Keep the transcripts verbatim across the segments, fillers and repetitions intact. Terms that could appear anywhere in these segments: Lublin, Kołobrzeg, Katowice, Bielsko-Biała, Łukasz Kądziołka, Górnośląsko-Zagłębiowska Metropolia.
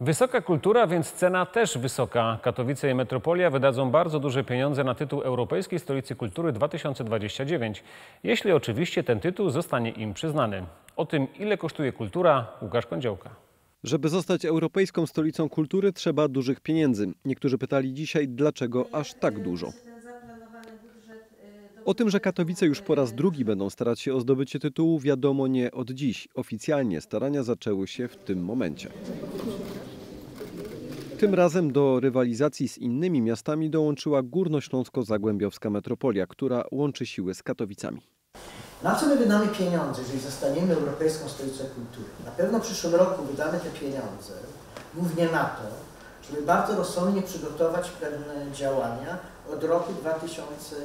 Wysoka kultura, więc cena też wysoka. Katowice i Metropolia wydadzą bardzo duże pieniądze na tytuł Europejskiej Stolicy Kultury dwa tysiące dwadzieścia dziewięć, jeśli oczywiście ten tytuł zostanie im przyznany. O tym, ile kosztuje kultura, Łukasz Kądziołka. Żeby zostać Europejską Stolicą Kultury, trzeba dużych pieniędzy. Niektórzy pytali dzisiaj, dlaczego aż tak dużo. O tym, że Katowice już po raz drugi będą starać się o zdobycie tytułu, wiadomo nie od dziś. Oficjalnie starania zaczęły się w tym momencie. Tym razem do rywalizacji z innymi miastami dołączyła Górnośląsko-Zagłębiowska Metropolia, która łączy siły z Katowicami. Na co my wydamy pieniądze, jeżeli zostaniemy Europejską Stolicą Kultury? Na pewno w przyszłym roku wydamy te pieniądze, głównie na to, żeby bardzo rozsądnie przygotować pewne działania od roku dwa tysiące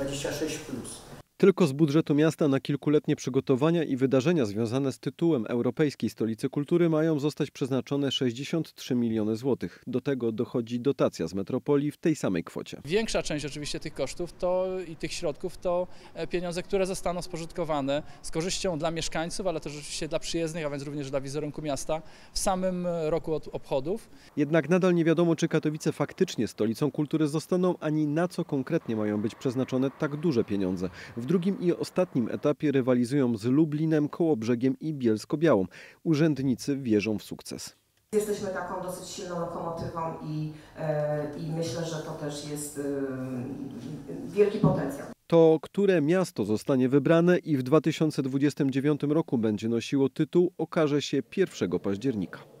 dwudziestego szóstego plus. Tylko z budżetu miasta na kilkuletnie przygotowania i wydarzenia związane z tytułem Europejskiej Stolicy Kultury mają zostać przeznaczone sześćdziesiąt trzy miliony złotych. Do tego dochodzi dotacja z metropolii w tej samej kwocie. Większa część oczywiście tych kosztów to, i tych środków to pieniądze, które zostaną spożytkowane z korzyścią dla mieszkańców, ale też oczywiście dla przyjezdnych, a więc również dla wizerunku miasta w samym roku od obchodów. Jednak nadal nie wiadomo, czy Katowice faktycznie Stolicą Kultury zostaną, ani na co konkretnie mają być przeznaczone tak duże pieniądze. W W drugim i ostatnim etapie rywalizują z Lublinem, Kołobrzegiem i Bielsko-Białą. Urzędnicy wierzą w sukces. Jesteśmy taką dosyć silną lokomotywą i, i myślę, że to też jest wielki potencjał. To, które miasto zostanie wybrane i w dwa tysiące dwudziestym dziewiątym roku będzie nosiło tytuł, okaże się pierwszego października.